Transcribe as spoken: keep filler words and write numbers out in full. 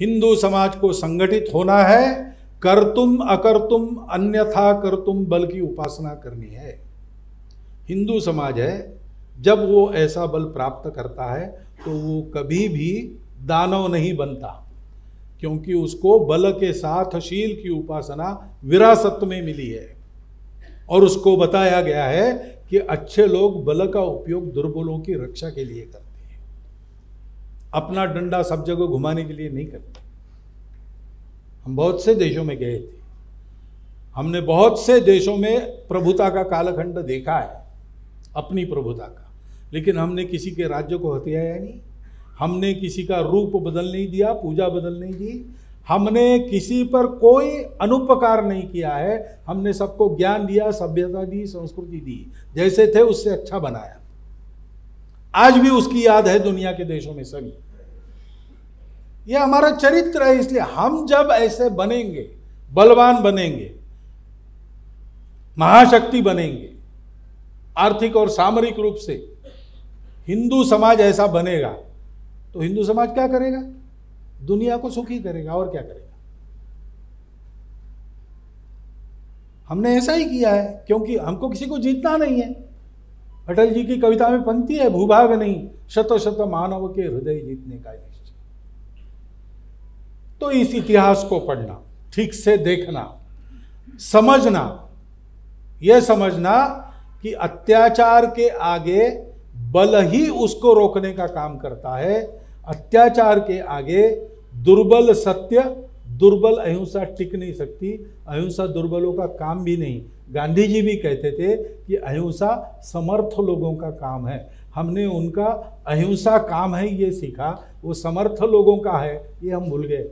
हिंदू समाज को संगठित होना है, कर तुम अकर तुम अन्यथा कर तुम बल की उपासना करनी है। हिंदू समाज है, जब वो ऐसा बल प्राप्त करता है तो वो कभी भी दानव नहीं बनता, क्योंकि उसको बल के साथ शील की उपासना विरासत में मिली है और उसको बताया गया है कि अच्छे लोग बल का उपयोग दुर्बलों की रक्षा के लिए करते हैं, अपना डंडा सब जगह घुमाने के लिए नहीं करते। हम बहुत से देशों में गए थे, हमने बहुत से देशों में प्रभुता का कालखंड देखा है, अपनी प्रभुता का, लेकिन हमने किसी के राज्य को हथियाया नहीं, हमने किसी का रूप बदल नहीं दिया, पूजा बदल नहीं दी, हमने किसी पर कोई अनुपकार नहीं किया है। हमने सबको ज्ञान दिया, सभ्यता दी, संस्कृति दी, जैसे थे उससे अच्छा बनाया। आज भी उसकी याद है दुनिया के देशों में सभी। यह हमारा चरित्र है। इसलिए हम जब ऐसे बनेंगे, बलवान बनेंगे, महाशक्ति बनेंगे आर्थिक और सामरिक रूप से, हिंदू समाज ऐसा बनेगा तो हिंदू समाज क्या करेगा? दुनिया को सुखी करेगा और क्या करेगा। हमने ऐसा ही किया है, क्योंकि हमको किसी को जीतना नहीं है। अटल जी की कविता में पंक्ति है, भूभाग नहीं शत शत मानव के हृदय जीतने का निश्चय। तो इस इतिहास को पढ़ना, ठीक से देखना, समझना, यह समझना कि अत्याचार के आगे बल ही उसको रोकने का काम करता है। अत्याचार के आगे दुर्बल सत्य, दुर्बल अहिंसा टिक नहीं सकती। अहिंसा दुर्बलों का काम भी नहीं। गांधी जी भी कहते थे कि अहिंसा समर्थ लोगों का काम है। हमने उनका अहिंसा काम है ये सीखा, वो समर्थ लोगों का है ये हम भूल गए।